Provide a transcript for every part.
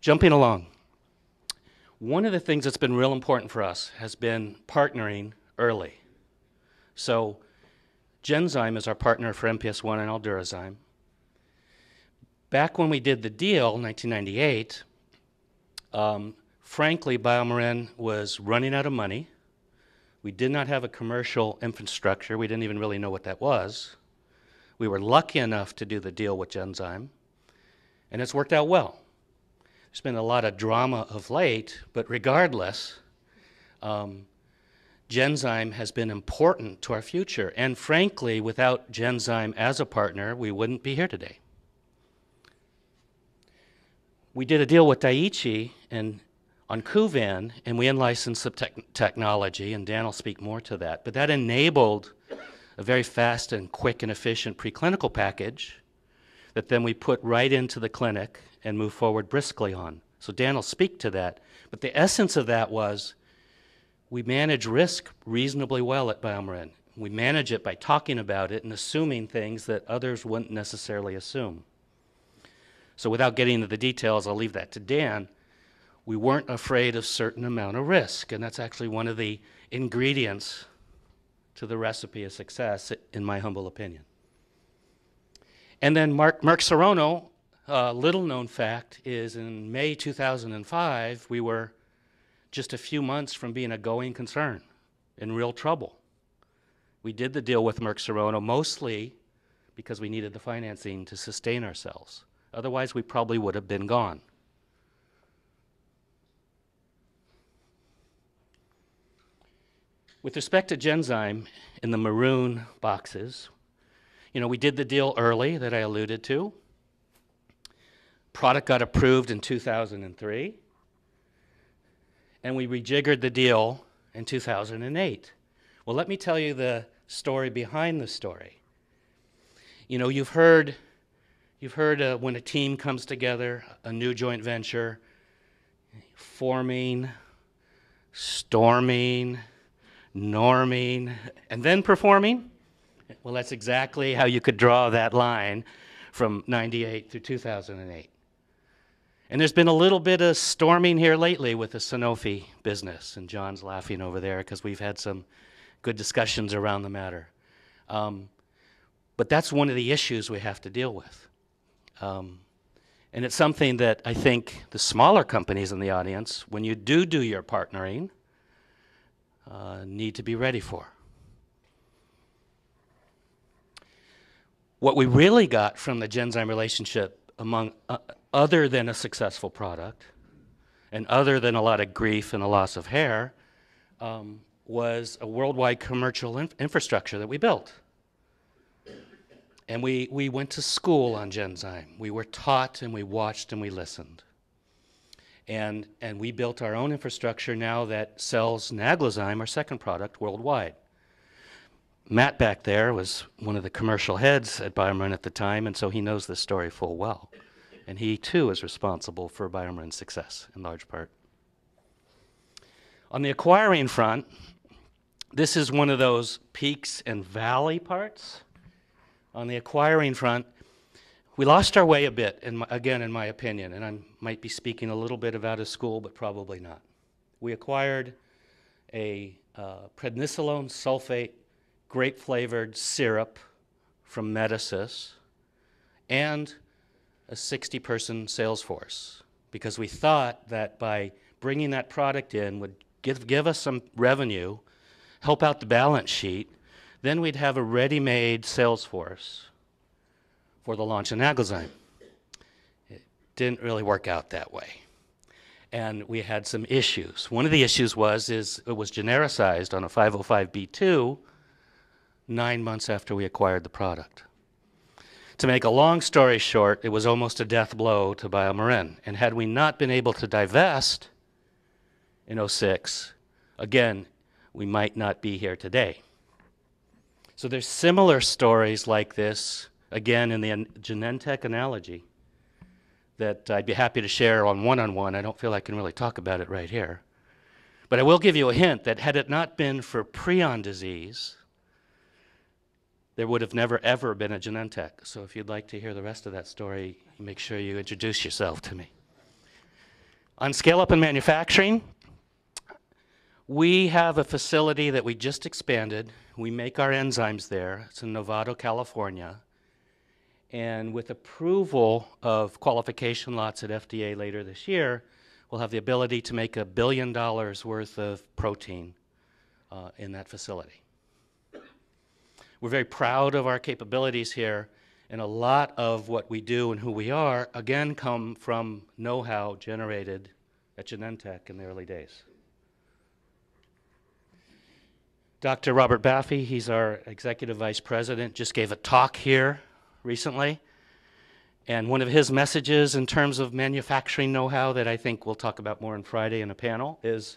Jumping along, one of the things that's been real important for us has been partnering early. So Genzyme is our partner for MPS1 and Aldurazyme. Back when we did the deal in 1998, frankly, Biomarin was running out of money. We did not have a commercial infrastructure. We didn't even really know what that was. We were lucky enough to do the deal with Genzyme, and it's worked out well. There's been a lot of drama of late, but regardless, Genzyme has been important to our future, and frankly, without Genzyme as a partner, we wouldn't be here today. We did a deal with Daiichi on Kuvan, and we in-licensed the technology, and Dan will speak more to that, but that enabled a very fast and quick and efficient preclinical package that then we put right into the clinic and move forward briskly on. So Dan will speak to that, but the essence of that was we manage risk reasonably well at Biomarin. We manage it by talking about it and assuming things that others wouldn't necessarily assume. So without getting into the details, I'll leave that to Dan. We weren't afraid of a certain amount of risk, and that's actually one of the ingredients to the recipe of success, in my humble opinion. And then Merck Serono, little known fact, is in May 2005, we were just a few months from being a going concern, in real trouble. We did the deal with Merck Serono mostly because we needed the financing to sustain ourselves. Otherwise, we probably would have been gone. With respect to Genzyme in the maroon boxes, you know, we did the deal early that I alluded to. Product got approved in 2003, and we rejiggered the deal in 2008. Well, let me tell you the story behind the story. You know, you've heard when a team comes together, a new joint venture, forming, storming, norming, and then performing. Well, that's exactly how you could draw that line from 98 through 2008. And there's been a little bit of storming here lately with the Sanofi business, and John's laughing over there because we've had some good discussions around the matter. But that's one of the issues we have to deal with. And it's something that I think the smaller companies in the audience, when you do your partnering, need to be ready for. What we really got from the Genzyme relationship, among other than a successful product, and other than a lot of grief and a loss of hair, was a worldwide commercial infrastructure that we built. And we went to school on Genzyme. We were taught and we watched and we listened. And we built our own infrastructure now that sells Naglazyme, our second product, worldwide. Matt back there was one of the commercial heads at Biomarin at the time, and so he knows this story full well. And he, too, is responsible for Biomarin's success, in large part. On the acquiring front, this is one of those peaks and valley parts. On the acquiring front, we lost our way a bit, again, in my opinion, and I might be speaking a little bit out of school, but probably not. We acquired a prednisolone sulfate grape-flavored syrup from Medicis and a 60-person sales force because we thought that by bringing that product in would give us some revenue, help out the balance sheet, then we'd have a ready-made sales force for the launch of Naglazyme. It didn't really work out that way. And we had some issues. One of the issues was it was genericized on a 505(b)(2) 9 months after we acquired the product. To make a long story short, it was almost a death blow to Biomarin. And had we not been able to divest in 2006, again, we might not be here today. So there's similar stories like this, again, in the Genentech analogy that I'd be happy to share on one-on-one. I don't feel I can really talk about it right here. But I will give you a hint that had it not been for prion disease, there would have never, ever been a Genentech. So if you'd like to hear the rest of that story, make sure you introduce yourself to me. On scale-up and manufacturing, we have a facility that we just expanded. We make our enzymes there. It's in Novato, California. And with approval of qualification lots at FDA later this year, we'll have the ability to make $1 billion worth of protein in that facility. We're very proud of our capabilities here, and a lot of what we do and who we are, again, come from know-how generated at Genentech in the early days. Dr. Robert Baffi, he's our executive vice president, just gave a talk here recently, and one of his messages in terms of manufacturing know-how that I think we'll talk about more on Friday in a panel is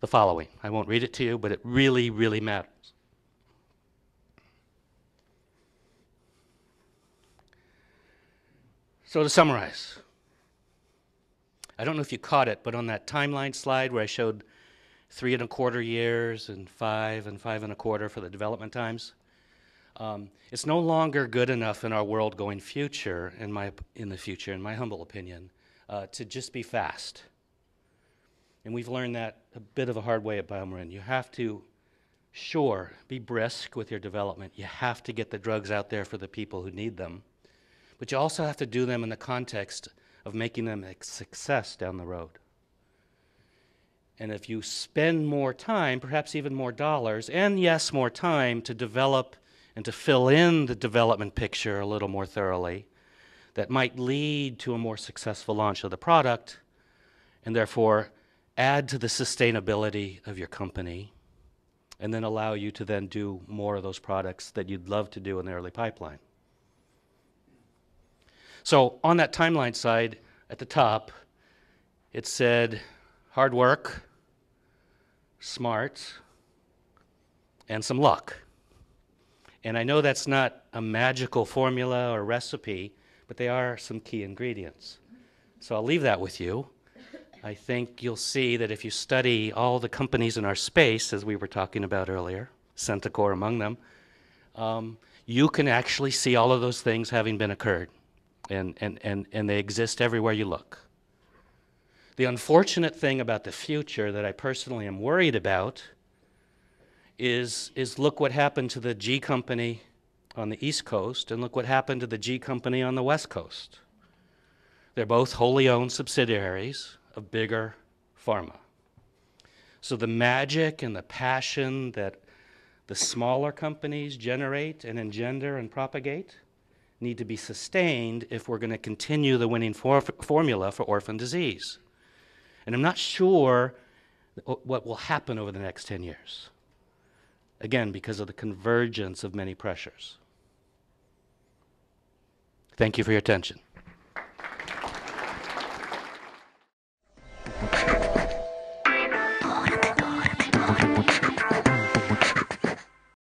the following. I won't read it to you, but it really, really matters. So to summarize, I don't know if you caught it, but on that timeline slide where I showed 3¼ years and 5 and 5¼ for the development times, it's no longer good enough in our world going future, in my humble opinion, to just be fast. And we've learned that a bit of a hard way at Biomarin. You have to, sure, be brisk with your development. You have to get the drugs out there for the people who need them. But you also have to do them in the context of making them a success down the road. And if you spend more time, perhaps even more dollars, and yes, more time to develop and to fill in the development picture a little more thoroughly, that might lead to a more successful launch of the product, and therefore add to the sustainability of your company, and then allow you to then do more of those products that you'd love to do in the early pipeline. So on that timeline side, at the top, it said hard work, smart, and some luck. And I know that's not a magical formula or recipe, but they are some key ingredients. So I'll leave that with you. I think you'll see that if you study all the companies in our space, as we were talking about earlier, Centocor among them, you can actually see all of those things having been occurred. And they exist everywhere you look. The unfortunate thing about the future that I personally am worried about is look what happened to the G company on the East Coast, and look what happened to the G company on the West Coast. They're both wholly owned subsidiaries of bigger pharma. So the magic and the passion that the smaller companies generate and engender and propagate need to be sustained if we're going to continue the winning formula for orphan disease. And I'm not sure what will happen over the next 10 years, again, because of the convergence of many pressures. Thank you for your attention.